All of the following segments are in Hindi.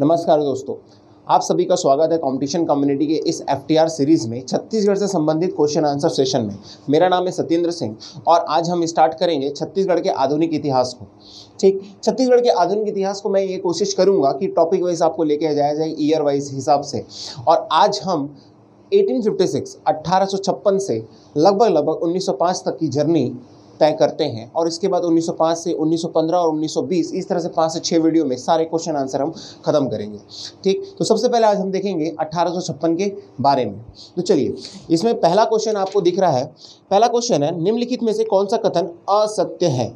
नमस्कार दोस्तों, आप सभी का स्वागत है कंपटीशन कम्युनिटी के इस FTR सीरीज़ में छत्तीसगढ़ से संबंधित क्वेश्चन आंसर सेशन में। मेरा नाम है सत्येंद्र सिंह और आज हम स्टार्ट करेंगे छत्तीसगढ़ के आधुनिक इतिहास को। ठीक, छत्तीसगढ़ के आधुनिक इतिहास को मैं ये कोशिश करूँगा कि टॉपिक वाइज आपको लेके जाया जाए, ईयर वाइज हिसाब से। और आज हम 1856 1856 से लगभग 1905 तक की जर्नी तय करते हैं और इसके बाद 1905 से 1915 और 1920 इस तरह से 5 से 6 वीडियो में सारे क्वेश्चन आंसर हम खत्म करेंगे। ठीक, तो सबसे पहले आज हम देखेंगे 1856 के बारे में। तो चलिए, इसमें पहला क्वेश्चन आपको दिख रहा है। पहला क्वेश्चन है, निम्नलिखित में से कौन सा कथन असत्य है।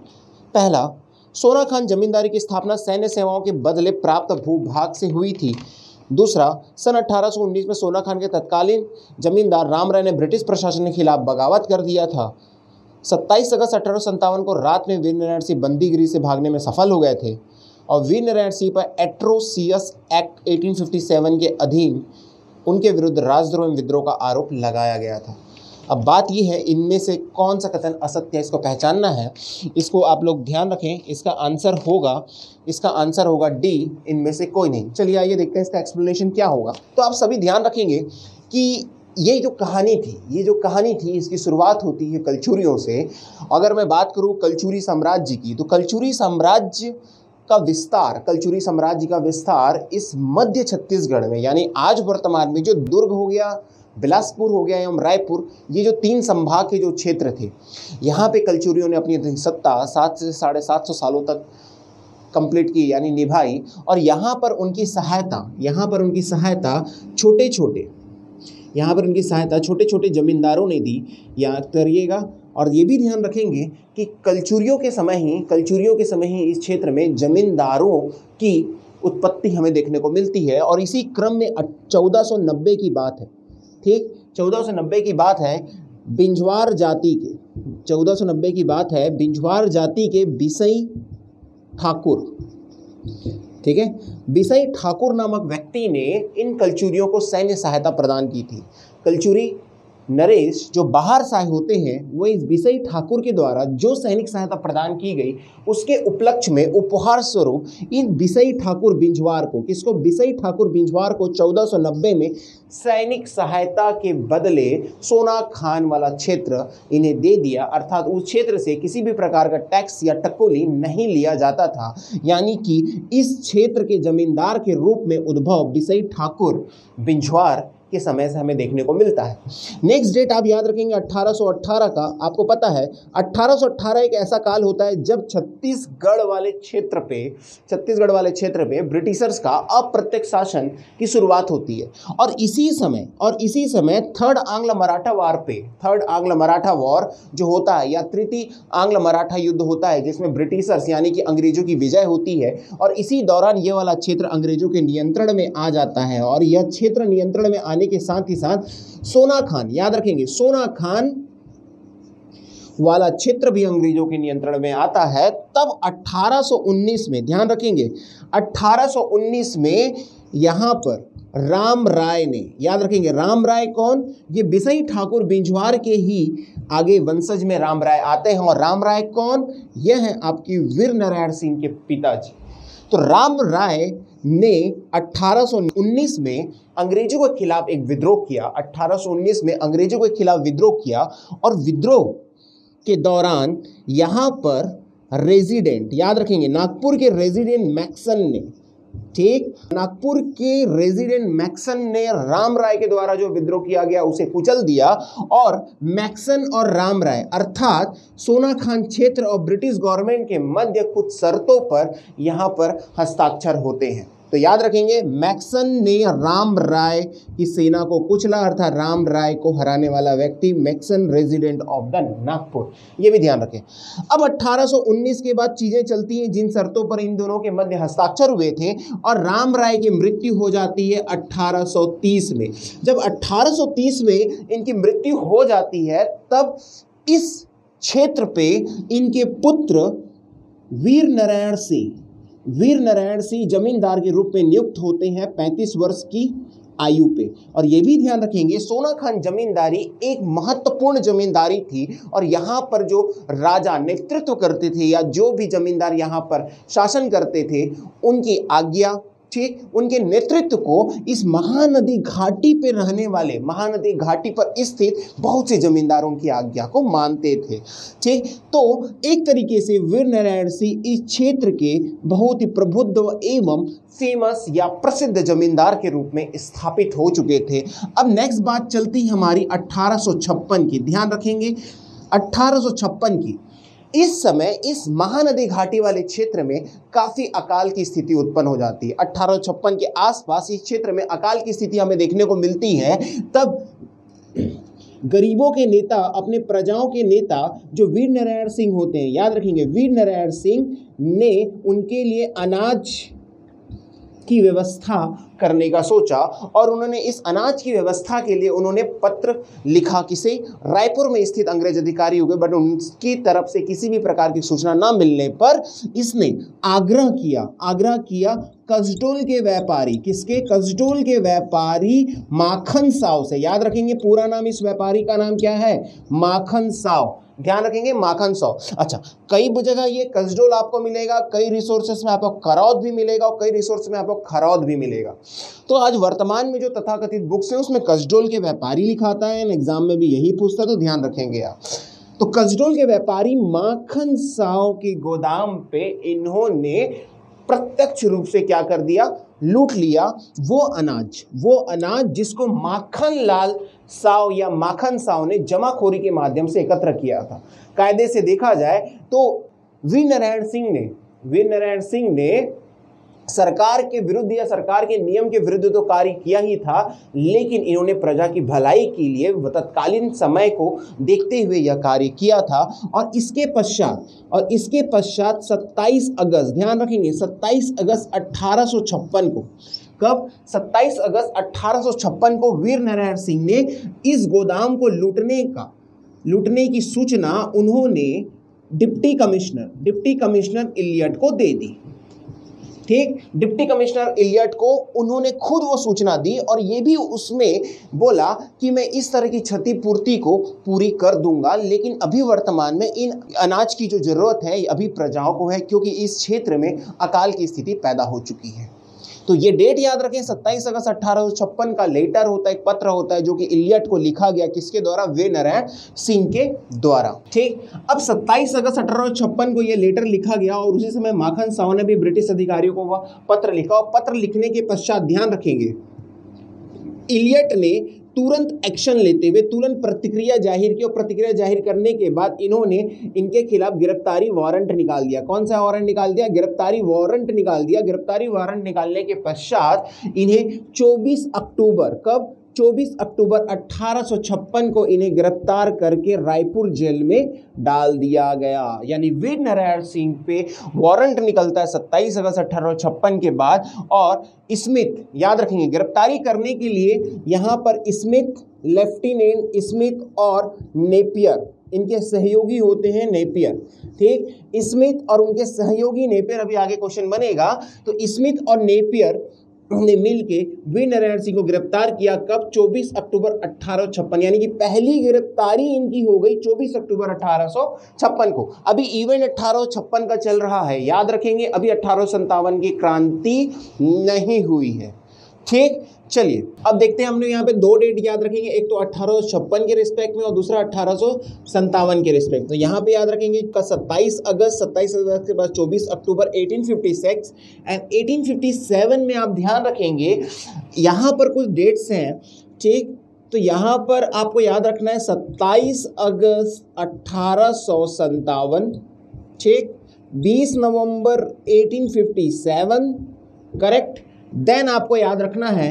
पहला, सोना खान जमींदारी की स्थापना सैन्य सेवाओं के बदले प्राप्त भूभाग से हुई थी। दूसरा, सन 1819 में सोना खान के तत्कालीन जमींदार राम राय ने ब्रिटिश प्रशासन के खिलाफ बगावत कर दिया था। 27 अगस्त 1857 को रात में वीर नारायण सिंह बंदीगिरी से भागने में सफल हो गए थे और वीर नारायण सिंह पर एट्रोसियस एक्ट 1857 के अधीन उनके विरुद्ध राजद्रोह एवं विद्रोह का आरोप लगाया गया था। अब बात यह है, इनमें से कौन सा कथन असत्य है, इसको पहचानना है। इसको आप लोग ध्यान रखें। इसका आंसर होगा डी, इनमें से कोई नहीं। चलिए आइए देखते हैं इसका एक्सप्लेनेशन क्या होगा। तो आप सभी ध्यान रखेंगे कि ये जो कहानी थी इसकी शुरुआत होती है कलचुरियों से। अगर मैं बात करूँ कलचुरी साम्राज्य की, तो कलचुरी साम्राज्य का विस्तार इस मध्य छत्तीसगढ़ में, यानी आज वर्तमान में जो दुर्ग हो गया, बिलासपुर हो गया एवं रायपुर, ये जो 3 संभाग के जो क्षेत्र थे, यहाँ पे कलचुरियों ने अपनी सत्ता 7 से 750 सालों तक कंप्लीट की, यानी निभाई। और यहाँ पर उनकी सहायता छोटे छोटे जमींदारों ने दी, याद करिएगा। और ये भी ध्यान रखेंगे कि कलचुरियों के समय ही इस क्षेत्र में जमींदारों की उत्पत्ति हमें देखने को मिलती है। और इसी क्रम में 1490 की बात है। ठीक, 1490 की बात है। बिंजवार जाति के बिसई ठाकुर, ठीक है, बिसई ठाकुर नामक व्यक्ति ने इन कलचुरियों को सैन्य सहायता प्रदान की थी। कलचुरी नरेश जो बाहर साय होते हैं, वो इस बिसई ठाकुर के द्वारा जो सैनिक सहायता प्रदान की गई, उसके उपलक्ष्य में उपहार स्वरूप इन बिसई ठाकुर बिंजवार को 1490 में सैनिक सहायता के बदले सोना खान वाला क्षेत्र इन्हें दे दिया। अर्थात उस क्षेत्र से किसी भी प्रकार का टैक्स या टकोली नहीं लिया जाता था, यानी कि इस क्षेत्र के जमींदार के रूप में उद्भव बिसई ठाकुर बिंजवार के समय से हमें देखने को मिलता है। नेक्स्ट डेट आप याद रखेंगे 1818 का। आपको पता है 1818 एक ऐसा काल होता है जब छत्तीसगढ़ वाले क्षेत्र पे ब्रिटिशर्स का अप्रत्यक्ष शासन की शुरुआत होती है। और इसी समय थर्ड आंग्ल मराठा वॉर जो होता है, या तृतीय आंग्ल मराठा युद्ध होता है, जिसमें ब्रिटिशर्स यानी कि अंग्रेजों की विजय होती है। और इसी दौरान ये वाला क्षेत्र अंग्रेजों के नियंत्रण में आ जाता है। और यह क्षेत्र नियंत्रण में के साथ ही साथ सोना खान, याद रखेंगे, सोना खान वाला क्षेत्र भी अंग्रेजों के नियंत्रण में आता है। तब 1819 में, ध्यान रखेंगे, 1819 में यहां पर राम राय ने, याद रखेंगे, राम राय कौन, ये बिसई ठाकुर बिंजवार के ही आगे वंशज में राम राय आते हैं। और राम राय कौन, यह है आपकी वीर नारायण सिंह के पिताजी। तो राम राय ने 1819 में अंग्रेजों के खिलाफ एक विद्रोह किया। 1819 में अंग्रेजों के खिलाफ विद्रोह किया और विद्रोह के दौरान यहाँ पर रेजिडेंट, याद रखेंगे, नागपुर के रेजिडेंट मैक्सन ने राम राय के द्वारा जो विद्रोह किया गया उसे कुचल दिया। और मैक्सन और राम राय, अर्थात सोना खान क्षेत्र और ब्रिटिश गवर्नमेंट के मध्य कुछ शर्तों पर यहाँ पर हस्ताक्षर होते हैं। तो याद रखेंगे, मैक्सन ने राम राय की सेना को कुचला, अर्थात राम राय को हराने वाला व्यक्ति Maxon, resident of the Nagpur. ये भी ध्यान रखें। अब 1819 के बाद चीज़ें चलती हैं जिन शर्तों पर इन दोनों के मध्य हस्ताक्षर हुए थे। और राम राय की मृत्यु हो जाती है 1830 में। जब 1830 में इनकी मृत्यु हो जाती है, तब इस क्षेत्र पे इनके पुत्र वीर नारायण सिंह जमींदार के रूप में नियुक्त होते हैं 35 वर्ष की आयु पे। और ये भी ध्यान रखेंगे, सोना खान जमींदारी एक महत्वपूर्ण जमींदारी थी। और यहाँ पर जो राजा नेतृत्व करते थे या जो भी जमींदार यहाँ पर शासन करते थे, उनकी आज्ञा, ठीक, उनके नेतृत्व को इस महानदी घाटी पर रहने वाले, महानदी घाटी पर स्थित बहुत से जमींदारों की आज्ञा को मानते थे। ठीक, तो एक तरीके से वीर नारायण सिंह इस क्षेत्र के बहुत ही प्रबुद्ध एवं फेमस या प्रसिद्ध जमींदार के रूप में स्थापित हो चुके थे। अब नेक्स्ट बात चलती है हमारी 1856 की, ध्यान रखेंगे 1856 की। इस समय इस महानदी घाटी वाले क्षेत्र में काफ़ी अकाल की स्थिति उत्पन्न हो जाती है। 1856 के आसपास इस क्षेत्र में अकाल की स्थिति हमें देखने को मिलती है। तब गरीबों के नेता, अपने प्रजाओं के नेता जो वीर नारायण सिंह होते हैं, याद रखेंगे वीर नारायण सिंह ने उनके लिए अनाज की व्यवस्था करने का सोचा और उन्होंने इस अनाज की व्यवस्था के लिए उन्होंने पत्र लिखा, किसे, रायपुर में स्थित अंग्रेज अधिकारी हो गए, बट उनकी तरफ से किसी भी प्रकार की सूचना न मिलने पर इसने आग्रह किया कसडोल के व्यापारी, किसके, कसडोल के व्यापारी माखन साहू से। याद रखेंगे पूरा नाम, इस व्यापारी का नाम क्या है, माखन साहू, ध्यान रखेंगे माखन साहू। अच्छा, कई जगह ये कसडोल आपको मिलेगा, कई रिसोर्सेस में आपको करौद भी मिलेगा और कई रिसोर्स में आपको खरौद भी मिलेगा। तो आज वर्तमान में जो तथाकथित बुक्स हैं उसमें कसडोल के व्यापारी लिखाता है, एग्जाम में भी यही पूछता है, तो ध्यान रखेंगे आप। तो कसडोल के व्यापारी माखन साहू के गोदाम पे इन्होंने प्रत्यक्ष रूप से क्या कर दिया, लूट लिया वो अनाज जिसको माखनलाल साव या माखन साव ने जमाखोरी के माध्यम से एकत्र किया था। कायदे से देखा जाए तो वीर नारायण सिंह ने सरकार के विरुद्ध या सरकार के नियम के विरुद्ध तो कार्य किया ही था, लेकिन इन्होंने प्रजा की भलाई के लिए तत्कालीन समय को देखते हुए यह कार्य किया था। और इसके पश्चात 27 अगस्त, ध्यान रखेंगे 27 अगस्त 1856 को, कब, 27 अगस्त 1856 को वीर नारायण सिंह ने इस गोदाम को लूटने की सूचना उन्होंने डिप्टी कमिश्नर इलियट को दे दी। ठीक, डिप्टी कमिश्नर इलियट को उन्होंने खुद वो सूचना दी और ये भी उसमें बोला कि मैं इस तरह की क्षतिपूर्ति को पूरी कर दूंगा, लेकिन अभी वर्तमान में इन अनाज की जो ज़रूरत है अभी प्रजाओं को है, क्योंकि इस क्षेत्र में अकाल की स्थिति पैदा हो चुकी है। तो ये डेट याद रखें, 27 अगस्त 1856 का लेटर होता है, एक पत्र होता है जो कि इलियट को लिखा गया, किसके द्वारा, वीर नारायण सिंह के द्वारा। ठीक, अब 27 अगस्त 1856 को ये लेटर लिखा गया और उसी समय माखन साहू ने भी ब्रिटिश अधिकारियों को वह पत्र लिखा और पत्र लिखने के पश्चात ध्यान रखेंगे इलियट ने तुरंत एक्शन लेते हुए तुरंत प्रतिक्रिया जाहिर की और प्रतिक्रिया जाहिर करने के बाद इन्होंने इनके खिलाफ गिरफ्तारी वारंट निकाल दिया। कौन सा वारंट निकाल दिया, गिरफ्तारी वारंट निकाल दिया। गिरफ्तारी वारंट निकालने के पश्चात इन्हें 24 अक्टूबर 1856 को इन्हें गिरफ्तार करके रायपुर जेल में डाल दिया गया। यानी वीर नारायण सिंह पे वारंट निकलता है 27 अगस्त 1856 के बाद। और स्मिथ, याद रखेंगे गिरफ्तारी करने के लिए यहाँ पर स्मिथ, लेफ्टिनेंट स्मिथ और नेपियर इनके सहयोगी होते हैं, नेपियर। ठीक, स्मिथ और उनके सहयोगी नेपियर, अभी आगे क्वेश्चन बनेगा। तो स्मिथ और नेपियर ने मिलके वीर नारायण सिंह को गिरफ्तार किया, कब, 24 अक्टूबर 1856, यानी कि पहली गिरफ्तारी इनकी हो गई 24 अक्टूबर 1856 को। अभी इवेंट 1856 का चल रहा है, याद रखेंगे अभी 1857 की क्रांति नहीं हुई है। ठीक, चलिए अब देखते हैं, हमने यहाँ पे दो डेट याद रखेंगे, एक तो 1856 के रिस्पेक्ट में और दूसरा 1857 के रिस्पेक्ट। तो यहाँ पे याद रखेंगे 27 अगस्त के बाद 24 अक्टूबर 1856 एंड 1857 में आप ध्यान रखेंगे यहाँ पर कुछ डेट्स हैं। ठीक, तो यहाँ पर आपको याद रखना है 27 अगस्त 1857, ठीक, 20 नवंबर 1857, करेक्ट। देन आपको याद रखना है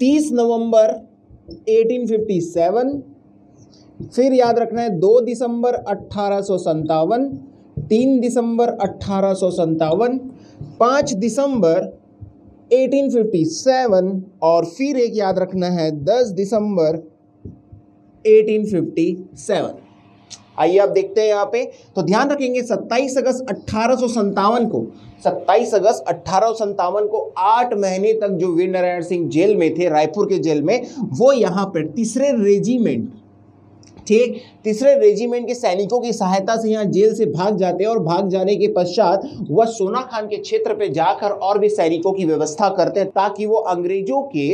30 नवंबर 1857, फिर याद रखना है 2 दिसंबर 1857, 3 दिसंबर 1857, 5 दिसंबर 1857 और फिर एक याद रखना है 10 दिसंबर 1857। आइए आप देखते हैं यहाँ पे, तो ध्यान रखेंगे 27 अगस्त 1857 को, 27 अगस्त 1857 को 8 महीने तक जो वीर नारायण सिंह जेल में थे, रायपुर के जेल में, वो यहाँ पर तीसरे रेजिमेंट, ठीक। तीसरे रेजिमेंट के सैनिकों की सहायता से यहाँ जेल से भाग जाते हैं और भाग जाने के पश्चात वह सोना खान के क्षेत्र पे जाकर और भी सैनिकों की व्यवस्था करते हैं ताकि वो अंग्रेजों के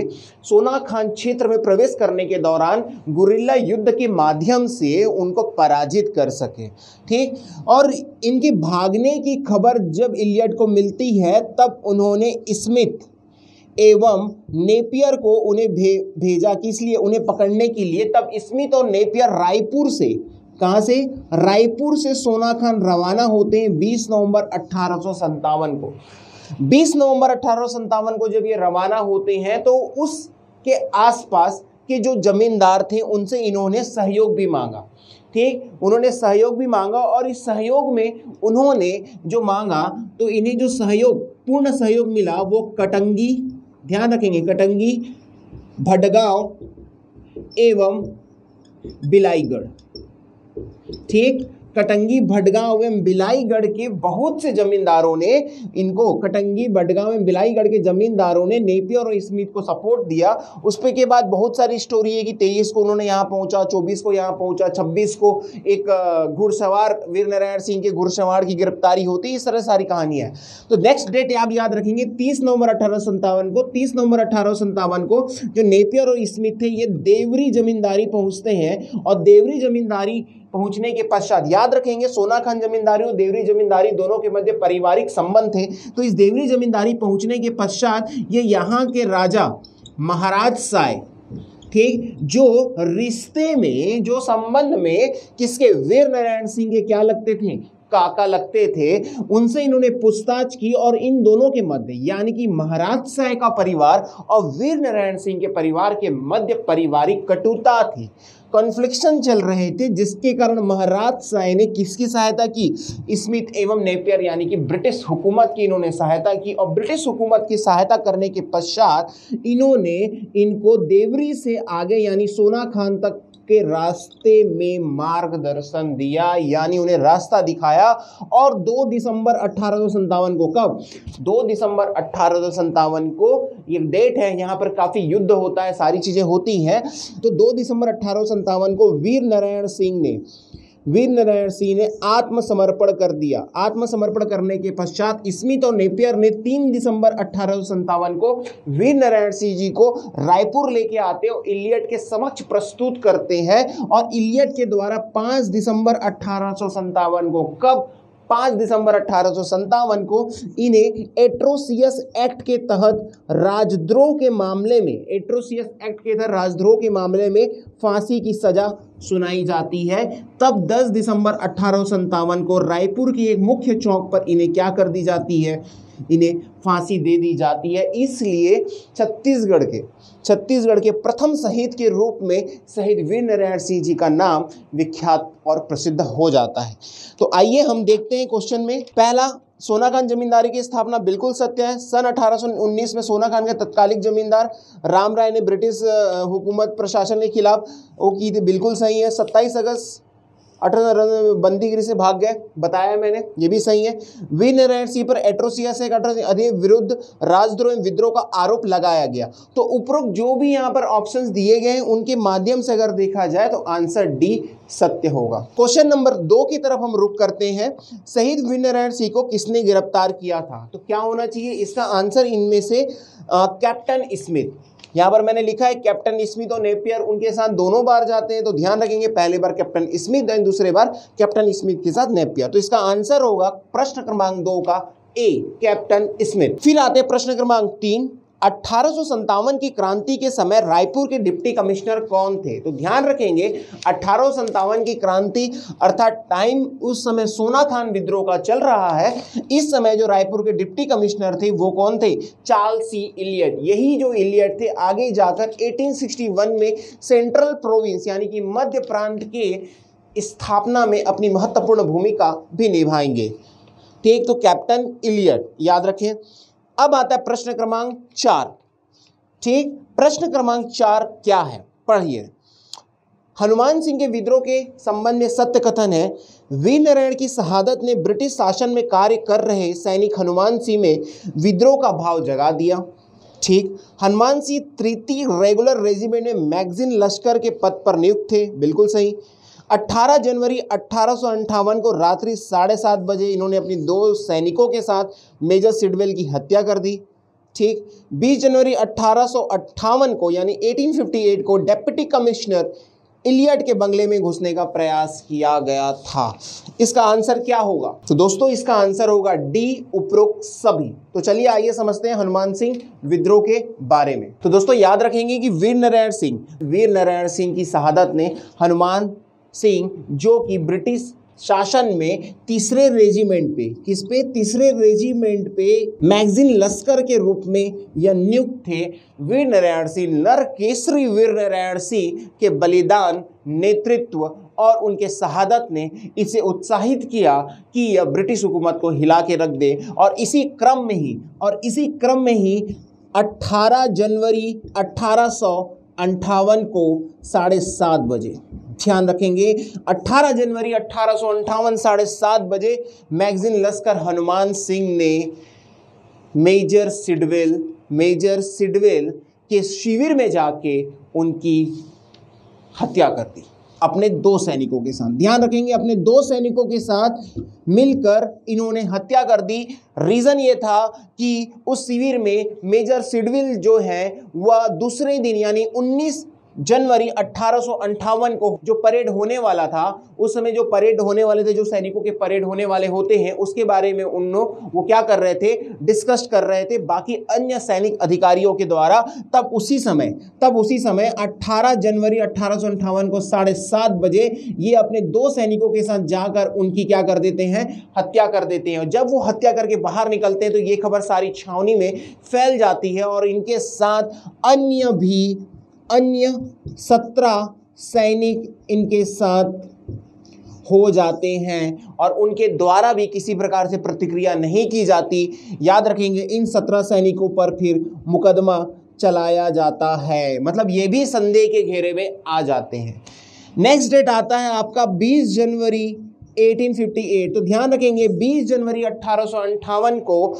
सोना खान क्षेत्र में प्रवेश करने के दौरान गुरिल्ला युद्ध के माध्यम से उनको पराजित कर सके। ठीक। और इनके भागने की खबर जब इलियट को मिलती है तब उन्होंने स्मिथ एवं नेपियर को उन्हें भेजा कि इसलिए उन्हें पकड़ने के लिए। तब स्मिथ और नेपियर रायपुर से, कहाँ से, रायपुर से सोना खान रवाना होते हैं 20 नवंबर 1857 को। 20 नवंबर 1857 को जब ये रवाना होते हैं तो उसके आसपास के जो जमींदार थे उनसे इन्होंने सहयोग भी मांगा। ठीक। उन्होंने सहयोग भी मांगा और इस सहयोग में उन्होंने जो मांगा तो इन्हें जो सहयोग, पूर्ण सहयोग मिला वो कटंगी, ध्यान रखेंगे, कटंगी, भटगांव एवं बिलाईगढ़। ठीक। कटंगी, भटगांव एवं बिलाईगढ़ के बहुत से जमींदारों ने इनको, कटंगी, भटगांव एवं बिलाईगढ़ के जमींदारों ने नेपियर और स्मिथ को सपोर्ट दिया। उसपे के बाद बहुत सारी स्टोरी है कि 23 को उन्होंने यहाँ पहुँचा, 24 को यहाँ पहुँचा, 26 को एक घुड़सवार, वीर नारायण सिंह के घुड़सवार की गिरफ्तारी होती, इस तरह सारी कहानी है। तो नेक्स्ट डेट आप याद रखेंगे 30 नवंबर 1857 को। 30 नवंबर 1857 को जो नेपियर और स्मिथ थे ये देवरी जमींदारी पहुँचते हैं और देवरी जमींदारी पहुंचने के पश्चात याद रखेंगे सोना खान जमींदारी और देवरी जमींदारी दोनों के मध्य पारिवारिक संबंध थे। तो इस देवरी जमींदारी पहुंचने के पश्चात ये यहाँ के राजा महाराज साय, ठीक, जो रिश्ते में, जो संबंध में किसके, वीर नारायण सिंह के क्या लगते थे, काका लगते थे, उनसे इन्होंने पूछताछ की और इन दोनों के मध्य यानी कि महाराज साय का परिवार और वीर नारायण सिंह के परिवार के मध्य पारिवारिक कटुता थी, कॉन्फ्लिक्शन चल रहे थे, जिसके कारण महाराज साय ने किसकी सहायता की, स्मिथ एवं नेपियर यानी कि ब्रिटिश हुकूमत की इन्होंने सहायता की और ब्रिटिश हुकूमत की सहायता करने के पश्चात इन्होंने इनको देवरी से आगे यानी सोना खान तक के रास्ते में मार्गदर्शन दिया, यानी उन्हें रास्ता दिखाया। और 2 दिसंबर 1857 को, कब, 2 दिसंबर 1857 को ये डेट है, यहाँ पर काफ़ी युद्ध होता है, सारी चीज़ें होती हैं। तो 2 दिसंबर 1857 को वीर नारायण सिंह ने आत्मसमर्पण कर दिया। आत्मसमर्पण करने के पश्चात स्मिथ और नेपियर ने 3 दिसंबर 1857 को वीर नारायण सिंह जी को रायपुर लेके आते और इलियट के समक्ष प्रस्तुत करते हैं और इलियट के द्वारा 5 दिसंबर 1857 को, कब, 5 दिसंबर 1857 को इन्हें एट्रोसियस एक्ट के तहत राजद्रोह के मामले में फांसी की सजा सुनाई जाती है। तब 10 दिसंबर 1857 को रायपुर की एक मुख्य चौक पर इन्हें क्या कर दी जाती है, इन्हें फांसी दे दी जाती है। इसलिए छत्तीसगढ़ के प्रथम शहीद के रूप में शहीद वीर नारायण सिंह जी का नाम विख्यात और प्रसिद्ध हो जाता है। तो आइए हम देखते हैं क्वेश्चन में। पहला, सोना खान जमींदारी की स्थापना बिल्कुल सत्य है। सन 1819 में सोना खान के तत्कालिक जमींदार राम राय ने ब्रिटिश हुकूमत प्रशासन के खिलाफ वो की थी, बिल्कुल सही है। 27 अगस्त 1819 में बंदीगिरी से भाग गए, बताया मैंने, ये भी सही है। वीर नारायण सिंह पर एट्रोसियस एक्ट अधिनियम विरुद्ध राजद्रोह एवं विद्रोह का आरोप लगाया गया। तो उपरोक्त जो भी यहाँ पर ऑप्शंस दिए गए हैं उनके माध्यम से अगर देखा जाए तो आंसर डी सत्य होगा। क्वेश्चन नंबर 2 की तरफ हम रुक करते हैं। शहीद वीर नारायण सिंह को किसने गिरफ्तार किया था, तो क्या होना चाहिए इसका आंसर, इनमें से कैप्टन स्मिथ। यहाँ पर मैंने लिखा है कैप्टन स्मिथ और नेपियर उनके साथ दोनों बार जाते हैं, तो ध्यान रखेंगे, पहले बार कैप्टन स्मिथ एंड दूसरे बार कैप्टन स्मिथ के साथ नेपियर। तो इसका आंसर होगा प्रश्न क्रमांक 2 का ए, कैप्टन स्मिथ। फिर आते हैं प्रश्न क्रमांक 3। 1857 की क्रांति के समय रायपुर के डिप्टी कमिश्नर कौन थे, तो ध्यान रखेंगे 1857 की क्रांति अर्थात टाइम उस समय सोना खान विद्रोह का चल रहा है, इस समय जो रायपुर के डिप्टी कमिश्नर थे वो कौन थे, चार्ल्स सी इलियट। यही जो इलियट थे आगे जाकर 1861 में सेंट्रल प्रोविंस यानी कि मध्य प्रांत के स्थापना में अपनी महत्वपूर्ण भूमिका भी निभाएंगे। ठीक, तो कैप्टन इलियट याद रखें। अब आता है प्रश्न क्रमांक 4। ठीक, प्रश्न क्रमांक 4 क्या है, पढ़िए। हनुमान सिंह के विद्रोह के संबंध में सत्य कथन है, वीर नारायण की शहादत ने ब्रिटिश शासन में कार्य कर रहे सैनिक हनुमान सिंह में विद्रोह का भाव जगा दिया। ठीक, हनुमान सिंह 3 रेगुलर रेजिमेंट में मैक्सन लश्कर के पद पर नियुक्त थे, बिल्कुल सही। 18 जनवरी 1858 को रात्रि 7:30 बजे इन्होंने अपनी 2 सैनिकों के साथ मेजर सिडवेल की हत्या कर दी। ठीक, 20 जनवरी 1858 को यानी 1858 को डेप्यूटी कमिश्नर इलियट के बंगले में घुसने का प्रयास किया गया था। इसका आंसर क्या होगा? तो दोस्तों इसका आंसर होगा डी, उपरोक्त सभी। तो चलिए आइए समझते हैं हनुमान सिंह विद्रोह के बारे में। तो दोस्तों याद रखेंगे कि वीर नारायण सिंह की शहादत ने हनुमान सिंह, जो कि ब्रिटिश शासन में 3रे रेजिमेंट पे, किस पे, 3रे रेजिमेंट पे मैगजीन लश्कर के रूप में यह नियुक्त थे। वीर नारायण सिंह, नर केसरी वीर नारायण सिंह के बलिदान, नेतृत्व और उनके शहादत ने इसे उत्साहित किया कि यह ब्रिटिश हुकूमत को हिला के रख दे। और इसी क्रम में ही 18 जनवरी 1858 को 7:30 बजे, ध्यान रखेंगे 18 जनवरी 1858 7:30 बजे मैगजीन लश्कर हनुमान सिंह ने मेजर सिडवेल के शिविर में जाके उनकी हत्या कर दी अपने 2 सैनिकों के साथ। ध्यान रखेंगे अपने 2 सैनिकों के साथ मिलकर इन्होंने हत्या कर दी। रीज़न ये था कि उस शिविर में मेजर सिडवेल जो है वह दूसरे दिन यानी 19 जनवरी 1858 को जो परेड होने वाला था, उस समय जो परेड होने वाले थे, जो सैनिकों के परेड होने वाले होते हैं, उसके बारे में वो क्या कर रहे थे, डिस्कस कर रहे थे बाकी अन्य सैनिक अधिकारियों के द्वारा। तब उसी समय 18 जनवरी 1858 को 7:30 बजे ये अपने 2 सैनिकों के साथ जाकर उनकी क्या कर देते हैं, हत्या कर देते हैं। और जब वो हत्या करके बाहर निकलते हैं तो ये खबर सारी छावनी में फैल जाती है और इनके साथ अन्य 17 सैनिक इनके साथ हो जाते हैं और उनके द्वारा भी किसी प्रकार से प्रतिक्रिया नहीं की जाती। याद रखेंगे इन 17 सैनिकों पर फिर मुकदमा चलाया जाता है, मतलब ये भी संदेह के घेरे में आ जाते हैं। नेक्स्ट डेट आता है आपका 20 जनवरी 1858। तो ध्यान रखेंगे 20 जनवरी 1858 को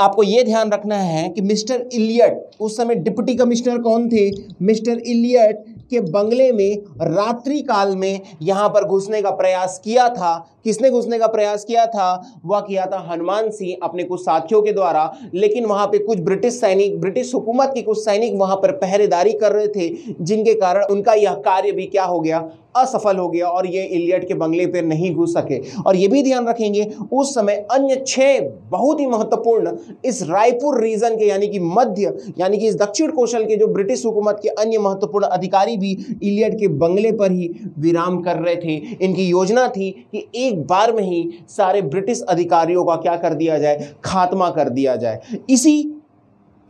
आपको ये ध्यान रखना है कि मिस्टर इलियट, उस समय डिप्टी कमिश्नर कौन थे, मिस्टर इलियट के बंगले में रात्रि काल में यहाँ पर घुसने का प्रयास किया था। किसने घुसने का प्रयास किया था? वह किया था हनुमान सिंह अपने कुछ साथियों के द्वारा। लेकिन वहाँ पे कुछ ब्रिटिश हुकूमत के कुछ सैनिक वहाँ पर पहरेदारी कर रहे थे, जिनके कारण उनका यह कार्य भी क्या हो गया, असफल हो गया और ये इलियट के बंगले पर नहीं घुस सके। और ये भी ध्यान रखेंगे उस समय अन्य 6 बहुत ही महत्वपूर्ण इस रायपुर रीजन के यानी कि मध्य यानी कि इस दक्षिण कौशल के जो ब्रिटिश हुकूमत के अन्य महत्वपूर्ण अधिकारी भी इलियट के बंगले पर ही विराम कर रहे थे। इनकी योजना थी कि एक बार में ही सारे ब्रिटिश अधिकारियों का क्या कर दिया जाए, खात्मा कर दिया जाए। इसी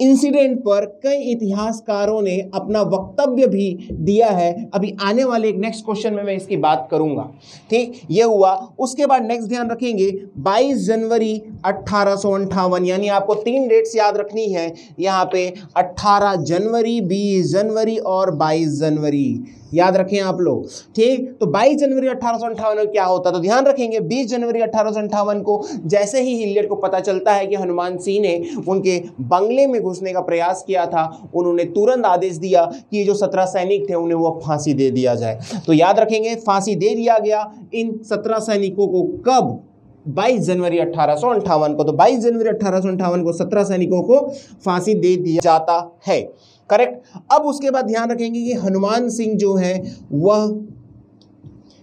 इंसिडेंट पर कई इतिहासकारों ने अपना वक्तव्य भी दिया है। अभी आने वाले एक नेक्स्ट क्वेश्चन में मैं इसकी बात करूंगा। ठीक, ये हुआ। उसके बाद नेक्स्ट ध्यान रखेंगे 22 जनवरी 1858, यानी आपको 3 डेट्स याद रखनी है यहाँ पे, 18 जनवरी, 20 जनवरी और 22 जनवरी याद रखें आप लोग। ठीक, तो 22 जनवरी 1858 में क्या होता है? तो ध्यान रखेंगे 20 जनवरी 1858 को जैसे ही इलियट को पता चलता है कि हनुमान सिंह ने उनके बंगले में घुसने का प्रयास किया था, उन्होंने तुरंत आदेश दिया कि जो 17 सैनिक थे उन्हें वो फांसी दे दिया जाए। तो याद रखेंगे फांसी दे दिया गया इन 17 सैनिकों को। कब? 22 जनवरी 1858 को। तो 22 जनवरी 1858 को 17 सैनिकों को फांसी दे दिया जाता है, करेक्ट। अब उसके बाद ध्यान रखेंगे कि हनुमान सिंह जो है वह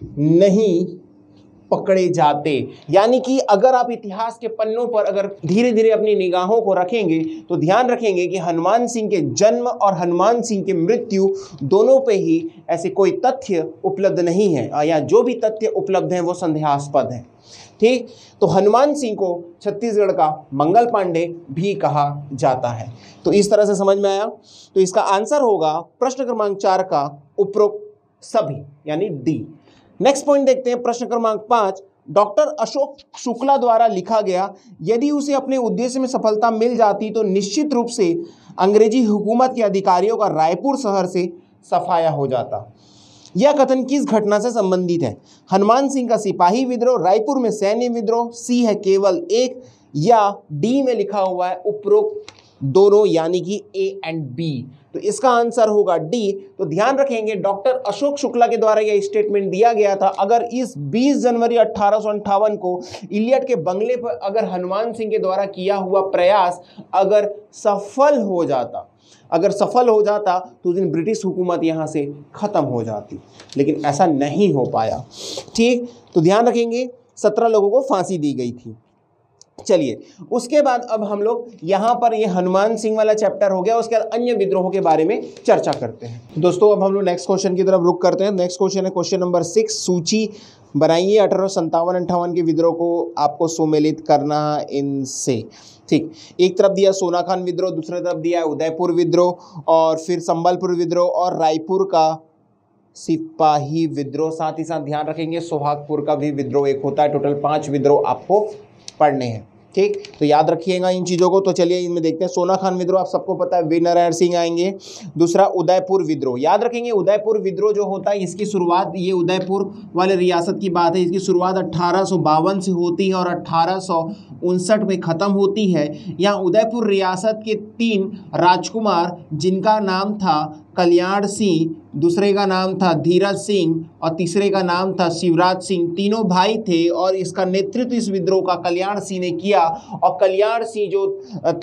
नहीं पकड़े जाते, यानी कि अगर आप इतिहास के पन्नों पर अगर धीरे धीरे अपनी निगाहों को रखेंगे तो ध्यान रखेंगे कि हनुमान सिंह के जन्म और हनुमान सिंह के मृत्यु दोनों पे ही ऐसे कोई तथ्य उपलब्ध नहीं है, या जो भी तथ्य उपलब्ध हैं वो संदेहास्पद हैं। ठीक, तो हनुमान सिंह को छत्तीसगढ़ का मंगल पांडे भी कहा जाता है। तो इस तरह से समझ में आया। तो इसका आंसर होगा प्रश्न क्रमांक 4 का उपरोक्त सभी, यानी डी। नेक्स्ट पॉइंट देखते हैं, प्रश्न क्रमांक 5, डॉक्टर अशोक शुक्ला द्वारा लिखा गया, यदि उसे अपने उद्देश्य में सफलता मिल जाती तो निश्चित रूप से अंग्रेजी हुकूमत के अधिकारियों का रायपुर शहर से सफाया हो जाता। यह कथन किस घटना से संबंधित है? हनुमान सिंह का सिपाही विद्रोह, रायपुर में सैन्य विद्रोह, सी है केवल एक, या डी में लिखा हुआ है उपरोक्त दोनों यानी कि ए एंड बी, तो इसका आंसर होगा डी। तो ध्यान रखेंगे डॉक्टर अशोक शुक्ला के द्वारा यह स्टेटमेंट दिया गया था, अगर इस 20 जनवरी 1858 को इलियट के बंगले पर अगर हनुमान सिंह के द्वारा किया हुआ प्रयास अगर सफल हो जाता तो उस दिन ब्रिटिश हुकूमत यहाँ से ख़त्म हो जाती, लेकिन ऐसा नहीं हो पाया। ठीक, तो ध्यान रखेंगे 17 लोगों को फांसी दी गई थी। चलिए उसके बाद अब हम लोग यहाँ पर ये हनुमान सिंह वाला चैप्टर हो गया, उसके बाद अन्य विद्रोहों के बारे में चर्चा करते हैं। दोस्तों अब हम लोग नेक्स्ट क्वेश्चन की तरफ रुख करते हैं। नेक्स्ट क्वेश्चन है क्वेश्चन नंबर 6, सूची बनाइए 1857-58 के विद्रोह को आपको सुमेलित करना इनसे। ठीक, एक तरफ दिया सोनाखान विद्रोह, दूसरे तरफ दिया है उदयपुर विद्रोह और फिर संबलपुर विद्रोह और रायपुर का सिपाही विद्रोह, साथ ही साथ ध्यान रखेंगे सोहागपुर का भी विद्रोह एक होता है। टोटल 5 विद्रोह आपको पढ़ने हैं। ठीक, तो याद रखिएगा इन चीज़ों को। तो चलिए इनमें देखते हैं। सोनाखान विद्रोह आप सबको पता है, वीर नारायण सिंह आएंगे। दूसरा उदयपुर विद्रोह, याद रखेंगे उदयपुर विद्रोह जो होता है इसकी शुरुआत, ये उदयपुर वाले रियासत की बात है, इसकी शुरुआत 1852 से होती है और 1859 में ख़त्म होती है। यहाँ उदयपुर रियासत के 3 राजकुमार जिनका नाम था कल्याण सिंह, दूसरे का नाम था धीरज सिंह और तीसरे का नाम था शिवराज सिंह, तीनों भाई थे और इसका नेतृत्व इस विद्रोह का कल्याण सिंह ने किया। और कल्याण सिंह जो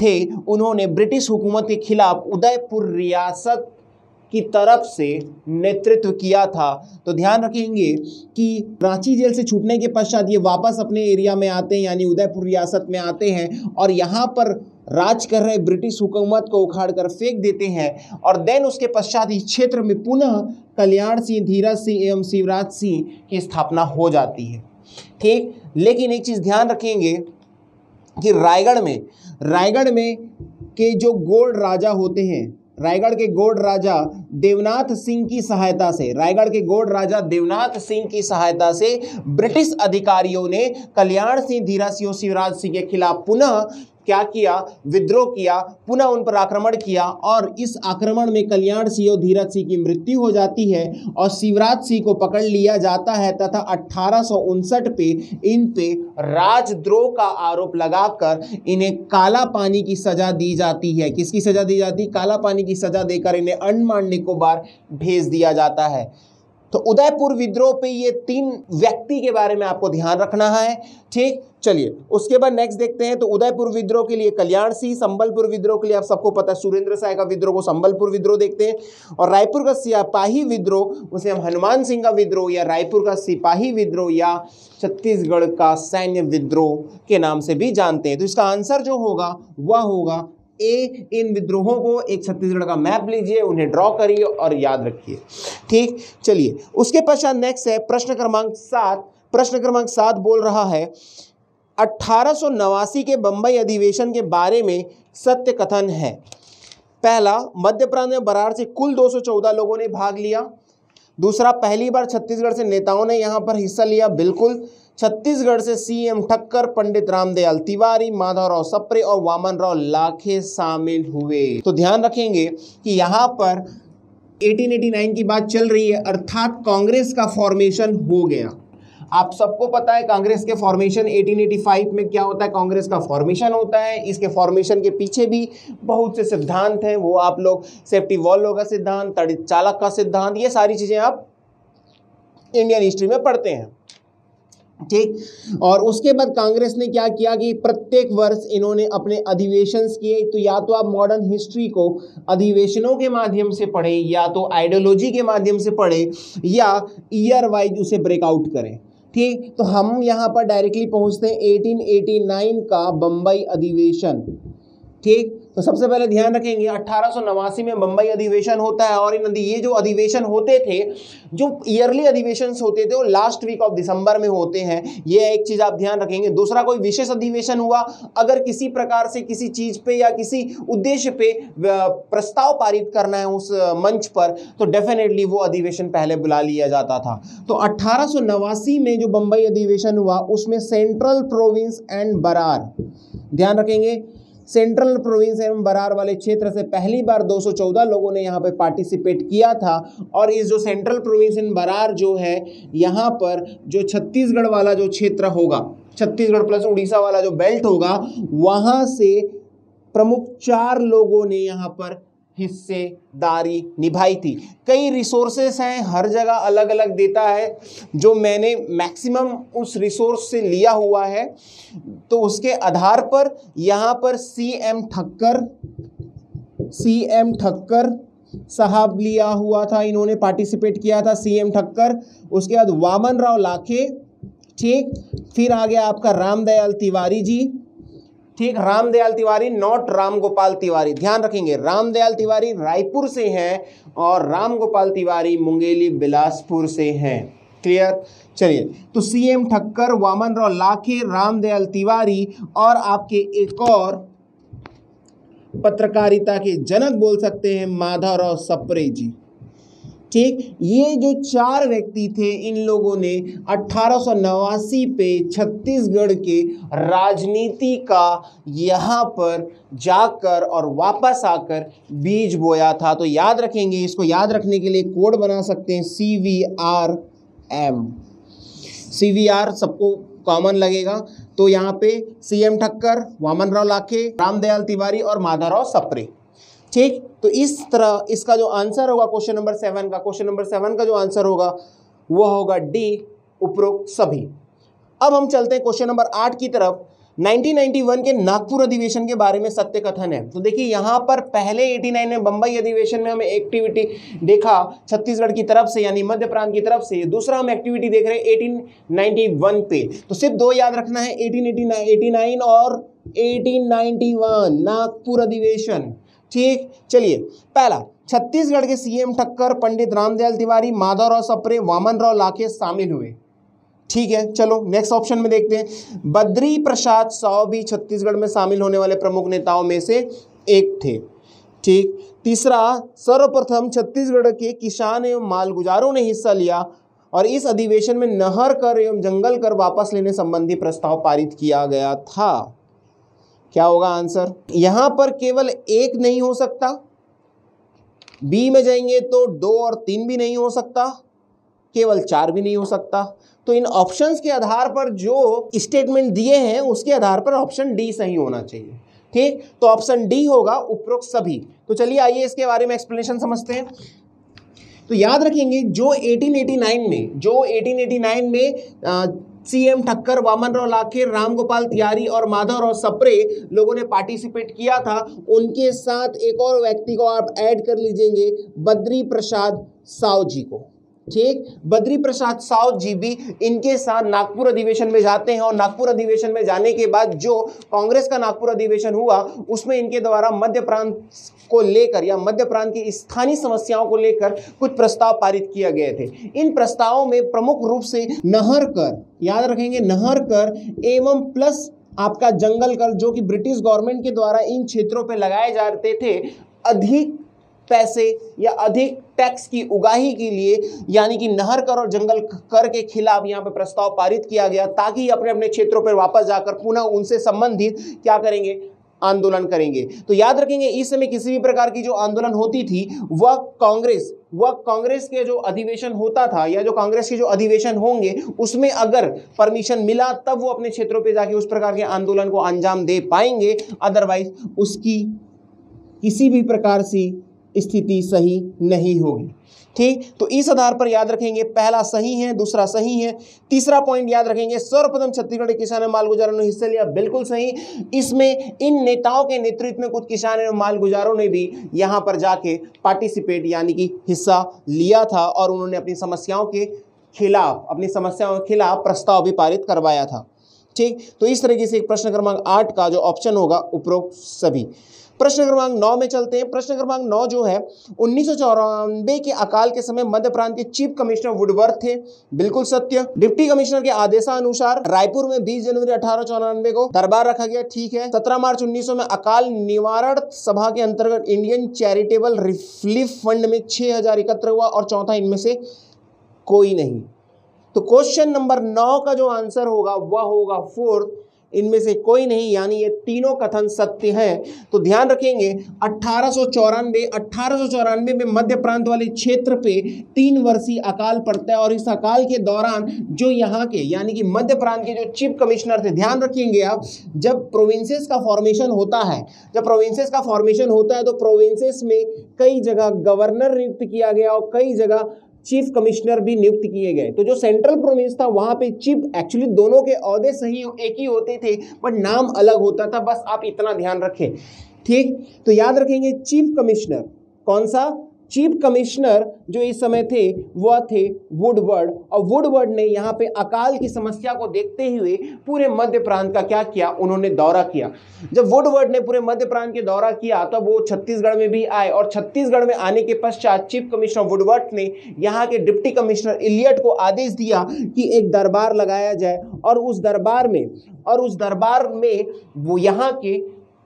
थे उन्होंने ब्रिटिश हुकूमत के खिलाफ उदयपुर रियासत की तरफ से नेतृत्व किया था। तो ध्यान रखेंगे कि रांची जेल से छूटने के पश्चात ये वापस अपने एरिया में आते हैं, यानी उदयपुर रियासत में आते हैं और यहाँ पर राज कर रहे ब्रिटिश हुकूमत को उखाड़ कर फेंक देते हैं। और देन उसके पश्चात इस क्षेत्र में पुनः कल्याण सिंह, धीरज सिंह एवं शिवराज सिंह की स्थापना हो जाती है। ठीक, लेकिन एक चीज़ ध्यान रखेंगे कि रायगढ़ में के जो गोंड राजा होते हैं, रायगढ़ के गोंड राजा देवनाथ सिंह की सहायता से ब्रिटिश अधिकारियों ने कल्याण सिंह, धीरज सिंह, शिवराज सिंह के खिलाफ पुनः क्या किया, विद्रोह किया, पुनः उन पर आक्रमण किया और इस आक्रमण में कल्याण सिंह और धीरज सिंह की मृत्यु हो जाती है और शिवराज सिंह को पकड़ लिया जाता है तथा 1859 पे इन पे राजद्रोह का आरोप लगाकर इन्हें काला पानी की सजा दी जाती है। किसकी सजा दी जाती है? काला पानी की सजा देकर इन्हें अंडमान निकोबार भेज दिया जाता है। तो उदयपुर विद्रोह पे ये 3 व्यक्ति के बारे में आपको ध्यान रखना है। ठीक, चलिए उसके बाद नेक्स्ट देखते हैं। तो उदयपुर विद्रोह के लिए कल्याण सिंह, संबलपुर विद्रोह के लिए आप सबको पता है सुरेंद्र साय का विद्रोह को संबलपुर विद्रोह देखते हैं और रायपुर का सिपाही विद्रोह उसे हम हनुमान सिंह का विद्रोह या रायपुर का सिपाही विद्रोह या छत्तीसगढ़ का सैन्य विद्रोह के नाम से भी जानते हैं। तो इसका आंसर जो होगा वह होगा ए। इन विद्रोहों को एक छत्तीसगढ़ का मैप लीजिए, उन्हें ड्रॉ करिए और याद रखिए। ठीक, चलिए उसके पश्चात नेक्स्ट है प्रश्न क्रमांक 7। प्रश्न क्रमांक 7 बोल रहा है 1889 के बंबई अधिवेशन के बारे में सत्य कथन है। पहला, मध्य प्रांत में बरार से कुल 214 लोगों ने भाग लिया। दूसरा, पहली बार छत्तीसगढ़ से नेताओं ने यहाँ पर हिस्सा लिया। बिल्कुल, छत्तीसगढ़ से सीएम ठक्कर, पंडित रामदयाल तिवारी, माधवराव सप्रे और वामनराव लाखे शामिल हुए। तो ध्यान रखेंगे कि यहाँ पर 1889 की बात चल रही है, अर्थात कांग्रेस का फॉर्मेशन हो गया। आप सबको पता है कांग्रेस के फॉर्मेशन 1885 में क्या होता है, कांग्रेस का फॉर्मेशन होता है। इसके फॉर्मेशन के पीछे भी बहुत से सिद्धांत हैं, वो आप लोग सेफ्टी वॉल्व का सिद्धांत, तड़ित चालक का सिद्धांत, ये सारी चीज़ें आप इंडियन हिस्ट्री में पढ़ते हैं। ठीक, और उसके बाद कांग्रेस ने क्या किया कि प्रत्येक वर्ष इन्होंने अपने अधिवेशंस किए। तो या तो आप मॉडर्न हिस्ट्री को अधिवेशनों के माध्यम से पढ़ें, या तो आइडियोलॉजी के माध्यम से पढ़ें, या ईयर वाइज उसे ब्रेकआउट करें। ठीक, तो हम यहाँ पर डायरेक्टली पहुँचते हैं 1889 का बम्बई अधिवेशन। ठीक, तो सबसे पहले ध्यान रखेंगे 1889 में बंबई अधिवेशन होता है और ये जो अधिवेशन होते थे, जो ईयरली अधिवेशन होते थे, वो लास्ट वीक ऑफ दिसंबर में होते हैं। ये एक चीज़ आप ध्यान रखेंगे। दूसरा, कोई विशेष अधिवेशन हुआ अगर किसी प्रकार से किसी चीज़ पे या किसी उद्देश्य पे प्रस्ताव पारित करना है उस मंच पर, तो डेफिनेटली वो अधिवेशन पहले बुला लिया जाता था। तो 1889 में जो बम्बई अधिवेशन हुआ उसमें सेंट्रल प्रोविंस एंड बरार, ध्यान रखेंगे सेंट्रल प्रोविंस एवं बरार वाले क्षेत्र से पहली बार 214 लोगों ने यहाँ पे पार्टिसिपेट किया था। और इस जो सेंट्रल प्रोविंस एवं बरार जो है, यहाँ पर जो छत्तीसगढ़ वाला जो क्षेत्र होगा, छत्तीसगढ़ प्लस उड़ीसा वाला जो बेल्ट होगा, वहाँ से प्रमुख चार लोगों ने यहाँ पर हिस्सेदारी निभाई थी। कई रिसोर्सेस हैं, हर जगह अलग अलग देता है, जो मैंने मैक्सिमम उस रिसोर्स से लिया हुआ है तो उसके आधार पर यहाँ पर सीएम ठक्कर साहब लिया हुआ था, इन्होंने पार्टिसिपेट किया था सीएम ठक्कर। उसके बाद वामनराव लाखे, ठीक, फिर आ गया आपका रामदयाल तिवारी जी, ठीक, रामदयाल तिवारी नॉट राम गोपाल तिवारी, ध्यान रखेंगे, रामदयाल तिवारी रायपुर से हैं और राम गोपाल तिवारी मुंगेली बिलासपुर से हैं, क्लियर। चलिए, तो सीएम ठक्कर, वामनराव लाखे, रामदयाल तिवारी और आपके एक और पत्रकारिता के जनक बोल सकते हैं माधवराव सप्रे जी, ठीक। ये जो चार व्यक्ति थे, इन लोगों ने 1889 पे छत्तीसगढ़ के राजनीति का यहाँ पर जाकर और वापस आकर बीज बोया था। तो याद रखेंगे, इसको याद रखने के लिए कोड बना सकते हैं CVRM। CVR सबको कॉमन लगेगा, तो यहाँ पे सीएम ठक्कर, वामनराव लाखे, रामदयाल तिवारी और माधवराव सप्रे, ठीक। तो इस तरह इसका जो आंसर होगा क्वेश्चन नंबर 7 का जो आंसर होगा वो होगा डी, उपरोक्त सभी। अब हम चलते हैं क्वेश्चन नंबर 8 की तरफ। 1991 के नागपुर अधिवेशन के बारे में सत्य कथन है। तो देखिए यहाँ पर पहले 89 में बंबई अधिवेशन में हमें एक्टिविटी देखा छत्तीसगढ़ की तरफ से, यानी मध्य प्रांत की तरफ से। दूसरा हम एक्टिविटी देख रहे हैं 1891 पे। तो सिर्फ दो याद रखना है, 1889 और 1891 नागपुर अधिवेशन, ठीक। चलिए, पहला, छत्तीसगढ़ के सीएम ठक्कर, पंडित रामदयाल तिवारी, माधवराव सप्रे, वामनराव लाखे शामिल हुए, ठीक है। चलो नेक्स्ट ऑप्शन में देखते हैं, बद्री प्रसाद साव भी छत्तीसगढ़ में शामिल होने वाले प्रमुख नेताओं में से एक थे, ठीक। तीसरा, सर्वप्रथम छत्तीसगढ़ के किसान एवं मालगुजारों ने हिस्सा लिया और इस अधिवेशन में नहर कर एवं जंगल कर वापस लेने संबंधी प्रस्ताव पारित किया गया था। क्या होगा आंसर? यहां पर केवल एक नहीं हो सकता, बी में जाएंगे तो 2 और 3 भी नहीं हो सकता, केवल 4 भी नहीं हो सकता। तो इन ऑप्शंस के आधार पर जो स्टेटमेंट दिए हैं उसके आधार पर ऑप्शन डी सही होना चाहिए, ठीक। तो ऑप्शन डी होगा उपरोक्त सभी। तो चलिए आइए इसके बारे में एक्सप्लेनेशन समझते हैं। तो याद रखेंगे जो 1889 में सीएम ठक्कर, वामनराव लाखे, राम गोपाल तिवारी और माधवराव सप्रे लोगों ने पार्टिसिपेट किया था, उनके साथ एक और व्यक्ति को आप ऐड कर लीजिएंगे, बद्री प्रसाद साव जी को, ठीक। बद्री प्रसाद साव जी भी इनके साथ नागपुर अधिवेशन में जाते हैं और नागपुर अधिवेशन में जाने के बाद जो कांग्रेस का नागपुर अधिवेशन हुआ उसमें इनके द्वारा मध्य प्रांत को लेकर या मध्य प्रांत की स्थानीय समस्याओं को लेकर कुछ प्रस्ताव पारित किए गए थे। इन प्रस्तावों में प्रमुख रूप से नहर कर, याद रखेंगे, नहर कर एवं प्लस आपका जंगल कर, जो कि ब्रिटिश गवर्नमेंट के द्वारा इन क्षेत्रों पर लगाए जाते थे अधिक पैसे या अधिक टैक्स की उगाही के लिए, यानी कि नहर कर और जंगल कर के खिलाफ यहाँ पे प्रस्ताव पारित किया गया, ताकि अपने अपने क्षेत्रों पर वापस जाकर पुनः उनसे संबंधित क्या करेंगे, आंदोलन करेंगे। तो याद रखेंगे इस समय किसी भी प्रकार की जो आंदोलन होती थी वह कांग्रेस के जो अधिवेशन होता था या जो कांग्रेस के जो अधिवेशन होंगे उसमें अगर परमिशन मिला तब वो अपने क्षेत्रों पर जाके उस प्रकार के आंदोलन को अंजाम दे पाएंगे, अदरवाइज उसकी किसी भी प्रकार से स्थिति सही नहीं होगी, ठीक। तो इस आधार पर याद रखेंगे पहला सही है, दूसरा सही है। तीसरा पॉइंट याद रखेंगे, सर्वप्रथम छत्तीसगढ़ के किसान एवं मालगुजारों ने हिस्सा लिया, बिल्कुल सही। इसमें इन नेताओं के नेतृत्व में कुछ किसान एवं मालगुजारों ने भी यहाँ पर जाके पार्टिसिपेट यानी कि हिस्सा लिया था और उन्होंने अपनी समस्याओं के खिलाफ प्रस्ताव भी पारित करवाया था, ठीक। तो इस तरीके से प्रश्न क्रमांक 8 का जो ऑप्शन होगा उपरोक्त सभी। प्रश्न क्रमांक 9 में चलते हैं। प्रश्न क्रमांक 9 जो है 1994 के अकाल के समय मध्य प्रांत के चीफ कमिश्नर वुडवर्ड थे, बिल्कुल सत्य। डिप्टी कमिश्नर के आदेशानुसार रायपुर में 20 जनवरी 1894 को दरबार रखा गया, ठीक है। 17 मार्च 1900 में अकाल निवारण सभा के अंतर्गत इंडियन चैरिटेबल रिलीफ फंड में 6000 एकत्र हुआ और चौथा इनमें से कोई नहीं। तो क्वेश्चन नंबर 9 का जो आंसर होगा वह होगा 4, इनमें से कोई नहीं, यानी ये तीनों कथन सत्य हैं। तो ध्यान रखेंगे 1894 में मध्य प्रांत वाले क्षेत्र पे 3 वर्षीय अकाल पड़ता है और इस अकाल के दौरान जो यहाँ के यानी कि मध्य प्रांत के जो चीफ कमिश्नर थे, ध्यान रखेंगे आप, जब प्रोविंसेस का फॉर्मेशन होता है, तो प्रोविंसेस में कई जगह गवर्नर नियुक्त किया गया और कई जगह चीफ कमिश्नर भी नियुक्त किए गए। तो जो सेंट्रल प्रोविंस था वहाँ पे चीफ, एक्चुअली दोनों के औहदे सही एक ही होते थे बट नाम अलग होता था, बस आप इतना ध्यान रखें, ठीक। तो याद रखेंगे चीफ कमिश्नर, कौन सा चीफ कमिश्नर जो इस समय थे वह थे वुडवर्ड, और वुडवर्ड ने यहाँ पे अकाल की समस्या को देखते हुए पूरे मध्य प्रांत का क्या किया, उन्होंने दौरा किया। जब वुडवर्ड ने पूरे मध्य प्रांत के दौरा किया तब वो छत्तीसगढ़ में भी आए और छत्तीसगढ़ में आने के पश्चात चीफ कमिश्नर वुडवर्ड ने यहाँ के डिप्टी कमिश्नर इलियट को आदेश दिया कि एक दरबार लगाया जाए, और उस दरबार में वो यहाँ के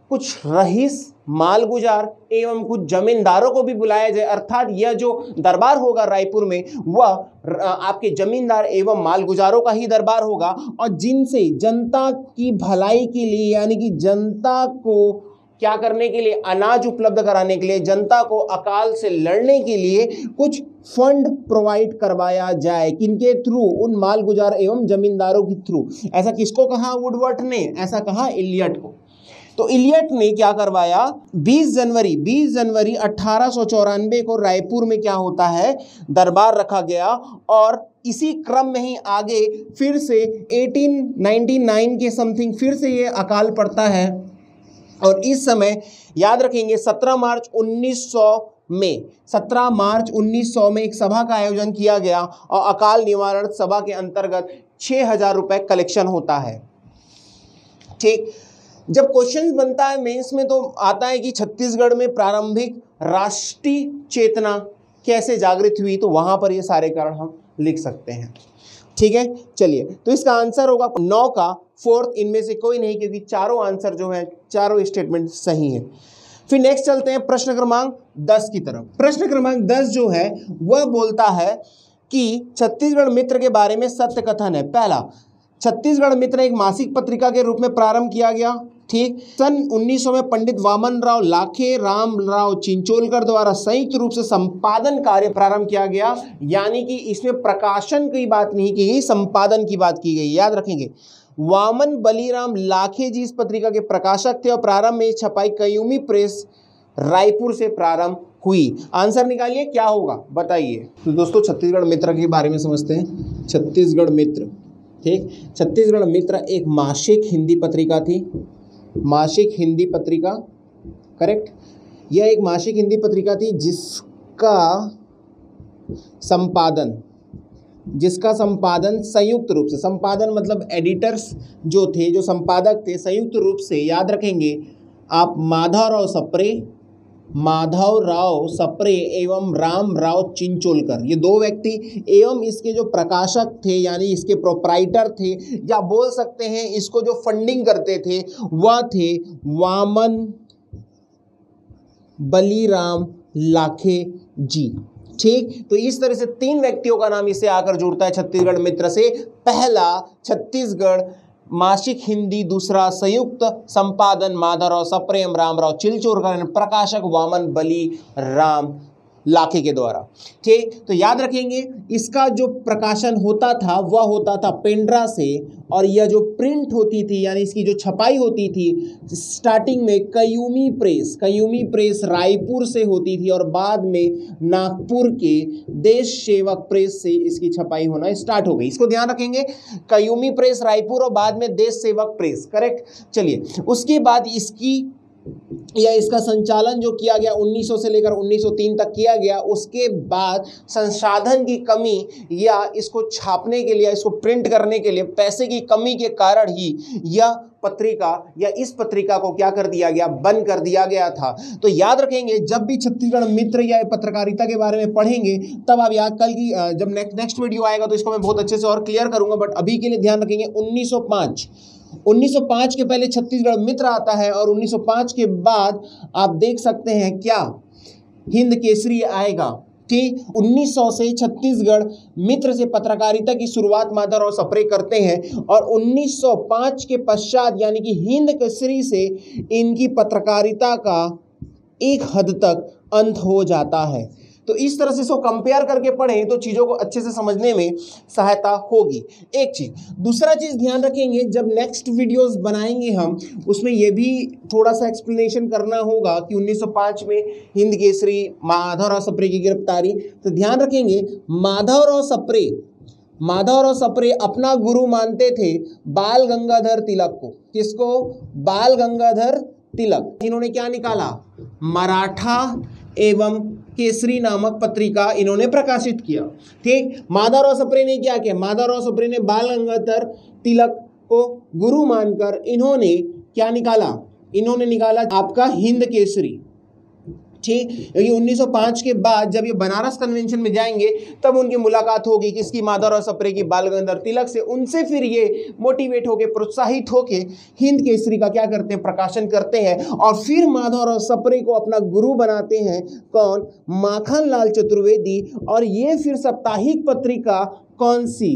कुछ रईस, मालगुजार एवं कुछ जमींदारों को भी बुलाया जाए, अर्थात यह जो दरबार होगा रायपुर में वह आपके जमींदार एवं मालगुजारों का ही दरबार होगा, और जिनसे जनता की भलाई के लिए यानी कि जनता को क्या करने के लिए, अनाज उपलब्ध कराने के लिए, जनता को अकाल से लड़ने के लिए कुछ फंड प्रोवाइड करवाया जाए। किनके थ्रू, उन मालगुजार एवं जमींदारों के थ्रू। ऐसा किसको कहा वुडवर्ड ने, ऐसा कहा इलियट को। तो इलियट ने क्या करवाया, 20 जनवरी 1894 को रायपुर में क्या होता है, दरबार रखा गया, और इसी क्रम में ही आगे फिर से 1899 के समथिंग फिर से ये अकाल पड़ता है, और इस समय याद रखेंगे 17 मार्च 1900 में एक सभा का आयोजन किया गया और अकाल निवारण सभा के अंतर्गत 6000 रुपये कलेक्शन होता है, ठीक। जब क्वेश्चन बनता है मेंस में तो आता है कि छत्तीसगढ़ में प्रारंभिक राष्ट्रीय चेतना कैसे जागृत हुई, तो वहाँ पर ये सारे कारण हम लिख सकते हैं, ठीक है। चलिए, तो इसका आंसर होगा 9 का 4, इनमें से कोई नहीं, क्योंकि चारों आंसर जो है, चारों स्टेटमेंट सही है। फिर नेक्स्ट चलते हैं प्रश्न क्रमांक 10 की तरफ। प्रश्न क्रमांक 10 जो है वह बोलता है कि छत्तीसगढ़ मित्र के बारे में सत्य कथन है। पहला, छत्तीसगढ़ मित्र एक मासिक पत्रिका के रूप में प्रारंभ किया गया, ठीक। सन 1900 में पंडित वामनराव लाखे, राम राव चिंचोलकर द्वारा संयुक्त रूप से संपादन कार्य प्रारंभ किया गया, यानी कि इसमें प्रकाशन की बात नहीं की गई, संपादन की बात की गई। याद रखेंगे वामन बलिराम लाखे जी इस पत्रिका के प्रकाशक थे और प्रारंभ में छपाई कयूमी प्रेस रायपुर से प्रारंभ हुई। आंसर निकालिए क्या होगा, बताइए। तो दोस्तों छत्तीसगढ़ मित्र के बारे में समझते हैं। छत्तीसगढ़ मित्र, ठीक, छत्तीसगढ़ मित्र एक मासिक हिंदी पत्रिका थी, मासिक हिंदी पत्रिका, करेक्ट। यह एक मासिक हिंदी पत्रिका थी जिसका संपादन संयुक्त रूप से, संपादन मतलब एडिटर्स जो थे, जो संपादक थे, संयुक्त रूप से याद रखेंगे आप माधवराव सप्रे एवं राम राव चिंचोलकर, ये दो व्यक्ति एवं इसके जो प्रकाशक थे यानी इसके प्रोपराइटर थे, या बोल सकते हैं इसको जो फंडिंग करते थे वह थे वामन बलिराम लाखे जी, ठीक। तो इस तरह से 3 व्यक्तियों का नाम इसे आकर जुड़ता है छत्तीसगढ़ मित्र से। पहला छत्तीसगढ़ मासिक हिंदी, दूसरा संयुक्त संपादन माधवराव सप्रे एवं रामराव चिंचोलकर, प्रकाशक वामन बलिराम लाखे के द्वारा, ठीक। तो याद रखेंगे इसका जो प्रकाशन होता था वह होता था पेंड्रा से, और यह जो प्रिंट होती थी यानी इसकी जो छपाई होती थी स्टार्टिंग में कयूमी प्रेस रायपुर से होती थी, और बाद में नागपुर के देश सेवक प्रेस से इसकी छपाई होना स्टार्ट हो गई। इसको ध्यान रखेंगे, कयूमी प्रेस रायपुर और बाद में देश सेवक प्रेस, करेक्ट। चलिए, उसके बाद इसकी या इसका संचालन जो किया गया 1900 से लेकर 1903 तक किया गया। उसके बाद संसाधन की कमी या इसको छापने के लिए, इसको प्रिंट करने के लिए पैसे की कमी के कारण ही यह पत्रिका या इस पत्रिका को क्या कर दिया गया, बंद कर दिया गया था। तो याद रखेंगे जब भी छत्तीसगढ़ मित्र या पत्रकारिता के बारे में पढ़ेंगे तब आप याद, कल की जब नेक्स्ट वीडियो आएगा तो इसको मैं बहुत अच्छे से और क्लियर करूंगा, बट अभी के लिए ध्यान रखेंगे 1905 के पहले छत्तीसगढ़ मित्र आता है, और 1905 के बाद आप देख सकते हैं क्या, हिंद केसरी आएगा, कि 1900 से छत्तीसगढ़ मित्र से पत्रकारिता की शुरुआत माधवराव सप्रे करते हैं और 1905 के पश्चात यानी कि हिंद केसरी से इनकी पत्रकारिता का एक हद तक अंत हो जाता है। तो इस तरह से इसको कंपेयर करके पढ़ें तो चीज़ों को अच्छे से समझने में सहायता होगी। एक चीज़। दूसरा चीज़ ध्यान रखेंगे, जब नेक्स्ट वीडियोस बनाएंगे हम उसमें ये भी थोड़ा सा एक्सप्लेनेशन करना होगा कि 1905 में हिंद केसरी माधवराव सप्रे की गिरफ्तारी। तो ध्यान रखेंगे माधवराव सप्रे अपना गुरु मानते थे बाल गंगाधर तिलक को। किसको? बाल गंगाधर तिलक। इन्होंने क्या निकाला? मराठा एवं केसरी नामक पत्रिका इन्होंने प्रकाशित किया। ठीक, माधवराव सप्रे ने क्या किया? माधवराव सप्रे ने बाल गंगाधर तिलक को गुरु मानकर इन्होंने क्या निकाला? इन्होंने निकाला आपका हिंद केसरी। ठीक, 1905 के बाद जब ये बनारस कन्वेंशन में जाएंगे तब उनकी मुलाकात होगी किसकी? माधवराव सप्रे की, बाल गंगाधर तिलक से। उनसे फिर ये मोटिवेट होके, प्रोत्साहित होके हिंद केसरी का क्या करते हैं? प्रकाशन करते हैं। और फिर माधवराव सप्रे को अपना गुरु बनाते हैं कौन? माखनलाल चतुर्वेदी। और ये फिर साप्ताहिक पत्रिका कौन सी?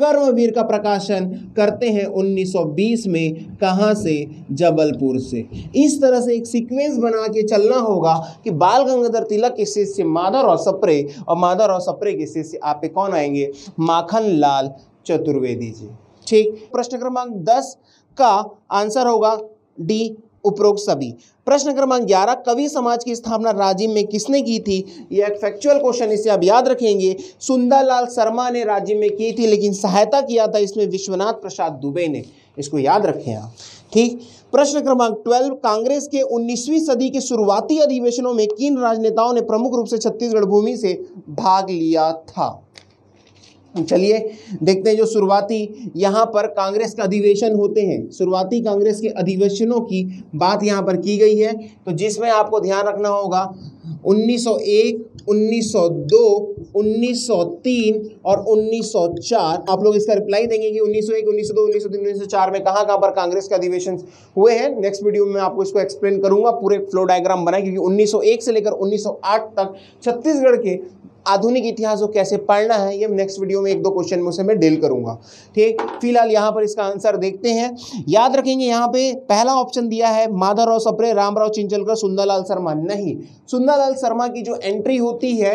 कर्मवीर का प्रकाशन करते हैं 1920 में। कहाँ से? जबलपुर से। इस तरह से एक सीक्वेंस बना के चलना होगा कि बाल गंगाधर तिलक के शिष्य माधवराव सप्रे और माधवराव सप्रे के शिष्य आपके कौन आएंगे? माखनलाल चतुर्वेदी जी। ठीक, प्रश्न क्रमांक 10 का आंसर होगा डी, उपरोक्त सभी। प्रश्न क्रमांक 11, कवि समाज की स्थापना राजिम में किसने की थी? यह एक फैक्चुअल क्वेश्चन, इसे आप याद रखेंगे। सुंदरलाल शर्मा ने राजिम में की थी, लेकिन सहायता किया था इसमें विश्वनाथ प्रसाद दुबे ने। इसको याद रखें आप। ठीक, प्रश्न क्रमांक 12, कांग्रेस के 19वीं सदी के शुरुआती अधिवेशनों में किन राजनेताओं ने प्रमुख रूप से छत्तीसगढ़ भूमि से भाग लिया था? चलिए देखते हैं जो शुरुआती यहाँ पर कांग्रेस का अधिवेशन होते हैं, शुरुआती कांग्रेस के अधिवेशनों की बात यहाँ पर की गई है। तो जिसमें आपको ध्यान रखना होगा 1901, 1902, 1903 और 1904। आप लोग इसका रिप्लाई देंगे कि 1901, 1902, 1903, 1904 में कहाँ पर कांग्रेस के अधिवेशन हुए हैं। नेक्स्ट वीडियो में आपको इसको एक्सप्लेन करूँगा, पूरे फ्लो डायग्राम बनाए, क्योंकि 1901 से लेकर 1908 तक छत्तीसगढ़ के आधुनिक इतिहास को कैसे पढ़ना है, ये नेक्स्ट वीडियो में 1-2 क्वेश्चन में उसे मैं डील करूंगा। ठीक, फिलहाल यहाँ पर इसका आंसर देखते हैं। याद रखेंगे यहाँ पे पहला ऑप्शन दिया है माधवराव सप्रे, राम राव चिंचोलकर, सुंदरलाल शर्मा। नहीं, सुंदरलाल शर्मा की जो एंट्री होती है,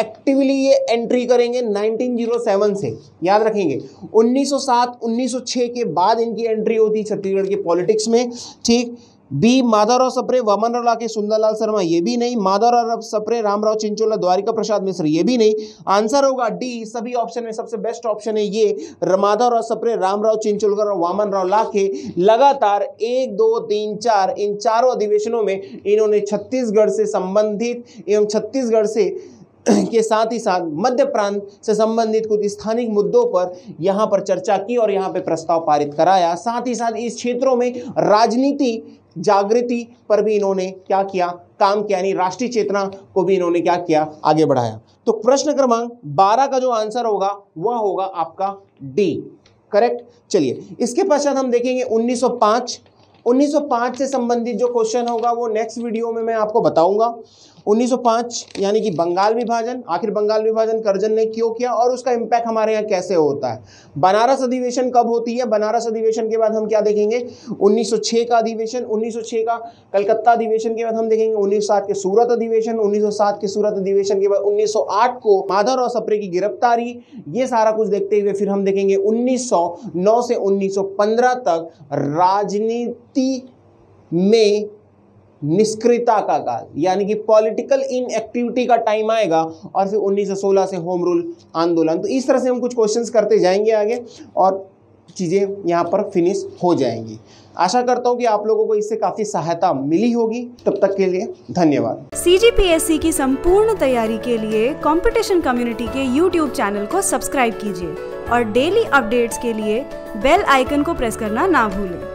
एक्टिवली ये एंट्री करेंगे 1907 से। याद रखेंगे 1907, 1906 के बाद इनकी एंट्री होती है छत्तीसगढ़ की पॉलिटिक्स में। ठीक, बी माधवराव सप्रे, वामनराव लाखे, सुंदरलाल शर्मा, ये भी नहीं। माधवराव सप्रे, रामराव चिंचोलकर, द्वारिका प्रसाद मिश्र, ये भी नहीं। आंसर होगा डी, सभी ऑप्शन में सबसे बेस्ट ऑप्शन है ये, माधवराव सप्रे, रामराव चिंचोलकर और वामनराव लाखे। लगातार 1, 2, 3, 4 इन चारों अधिवेशनों में इन्होंने छत्तीसगढ़ से संबंधित एवं छत्तीसगढ़ से के साथ ही साथ मध्य प्रांत से संबंधित कुछ स्थानिक मुद्दों पर यहाँ पर चर्चा की और यहाँ पे प्रस्ताव पारित कराया। साथ ही साथ इस क्षेत्रों में राजनीति जागृति पर भी इन्होंने क्या किया? काम किया, यानी राष्ट्रीय चेतना को भी इन्होंने क्या किया? आगे बढ़ाया। तो प्रश्न क्रमांक 12 का जो आंसर होगा वह होगा आपका डी, करेक्ट। चलिए, इसके पश्चात हम देखेंगे 1905 से संबंधित जो क्वेश्चन होगा वो नेक्स्ट वीडियो में मैं आपको बताऊंगा। 1905 यानी कि बंगाल विभाजन, आखिर बंगाल विभाजन करजन ने क्यों किया और उसका इम्पैक्ट हमारे यहाँ कैसे होता है। बनारस अधिवेशन कब होती है? बनारस अधिवेशन के बाद हम क्या देखेंगे? 1906 का अधिवेशन, 1906 का कलकत्ता अधिवेशन के बाद हम देखेंगे 1907 के सूरत अधिवेशन, 1907 के सूरत अधिवेशन के बाद 1908 को माधवराव सप्रे की गिरफ्तारी। ये सारा कुछ देखते हुए फिर हम देखेंगे 1909 से 1915 तक राजनीति में निष्क्रियता का काल, यानी कि पॉलिटिकल इनएक्टिविटी का टाइम आएगा। और फिर 1916 से होम रूल आंदोलन। तो इस तरह से हम कुछ क्वेश्चंस करते जाएंगे आगे और चीज़ें यहाँ पर फिनिश हो जाएंगी। आशा करता हूँ कि आप लोगों को इससे काफ़ी सहायता मिली होगी। तब तक के लिए धन्यवाद। CGPSC की संपूर्ण तैयारी के लिए कंपटीशन कम्युनिटी के YouTube चैनल को सब्सक्राइब कीजिए और डेली अपडेट्स के लिए बेल आइकन को प्रेस करना ना भूलें।